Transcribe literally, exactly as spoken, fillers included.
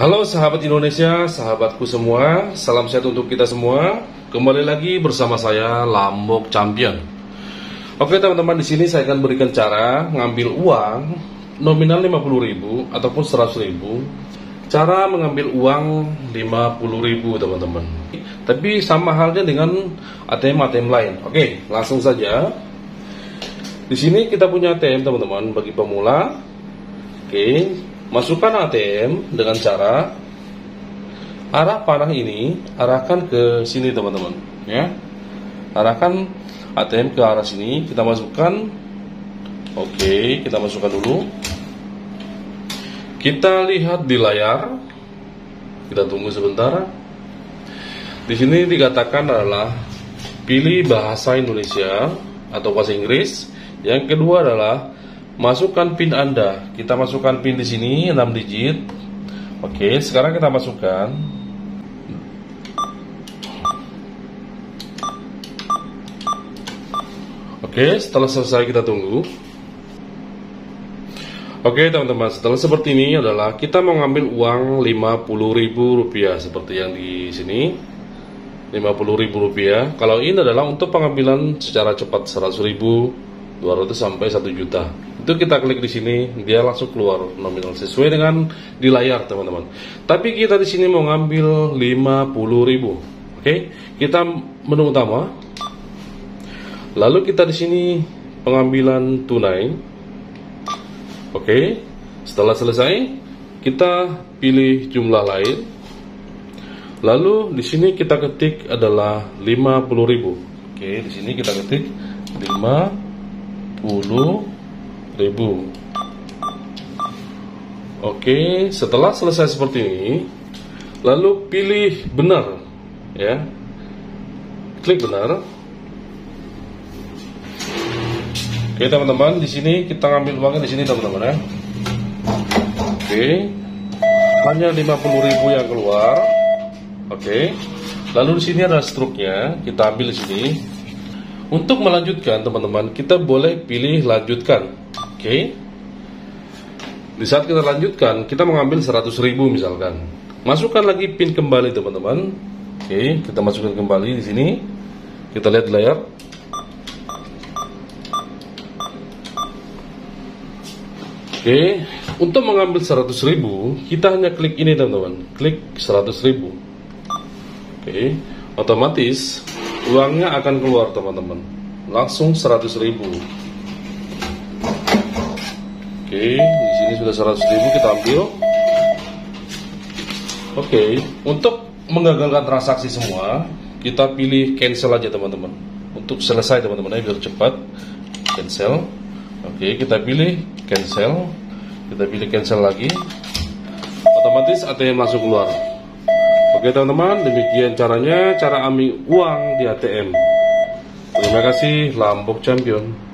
Halo sahabat Indonesia, sahabatku semua, salam sehat untuk kita semua. Kembali lagi bersama saya Lambok Champion. Oke teman-teman, di sini saya akan berikan cara ngambil uang nominal lima puluh ribu ataupun seratus ribu. Cara mengambil uang lima puluh ribu teman-teman. Tapi sama halnya dengan A T M A T M lain. Oke, langsung saja. Di sini kita punya A T M teman-teman bagi pemula. Oke. Masukkan A T M dengan cara arah panah ini arahkan ke sini teman-teman, ya. Arahkan A T M ke arah sini, kita masukkan. Oke, kita masukkan dulu. Kita lihat di layar. Kita tunggu sebentar. Di sini dikatakan adalah pilih bahasa Indonesia atau bahasa Inggris. Yang kedua adalah masukkan PIN Anda. Kita masukkan PIN di sini enam digit. Oke, sekarang kita masukkan. Oke, setelah selesai kita tunggu. Oke, teman-teman, setelah seperti ini adalah kita mau ngambil uang lima puluh ribu rupiah seperti yang di sini. lima puluh ribu rupiah. Kalau ini adalah untuk pengambilan secara cepat seratus ribu, dua ratus sampai satu juta. Itu kita klik di sini, dia langsung keluar nominal sesuai dengan di layar, teman-teman. Tapi kita di sini mau ngambil lima puluh ribu. Oke, kita menu utama. Lalu kita di sini pengambilan tunai. Oke, setelah selesai kita pilih jumlah lain. Lalu di sini kita ketik adalah lima puluh ribu. Oke, di sini kita ketik lima puluh ribu. Oke, setelah selesai seperti ini, lalu pilih benar, ya. Klik benar. Oke, teman-teman, di sini kita ngambil uangnya di sini, teman-teman, ya. Oke. Hanya lima puluh ribu yang keluar. Oke. Lalu di sini ada struknya, kita ambil di sini. Untuk melanjutkan teman-teman, kita boleh pilih lanjutkan. Oke, okay. Di saat kita lanjutkan, kita mengambil seratus ribu misalkan. Masukkan lagi PIN kembali teman-teman. Oke, okay. Kita masukkan kembali di sini. Kita lihat di layar. Oke, okay. Untuk mengambil seratus ribu, kita hanya klik ini teman-teman. Klik seratus ribu. Oke, okay. Otomatis uangnya akan keluar teman-teman, langsung seratus ribu. Oke, di sini sudah seratus ribu kita ambil. Oke, untuk menggagalkan transaksi semua, kita pilih cancel aja teman-teman. Untuk selesai teman-teman, biar cepat. Cancel. Oke, kita pilih cancel. Kita pilih cancel lagi. Otomatis A T M langsung keluar. Oke teman-teman, demikian caranya cara ambil uang di A T M. Terima kasih, Lambok Champion.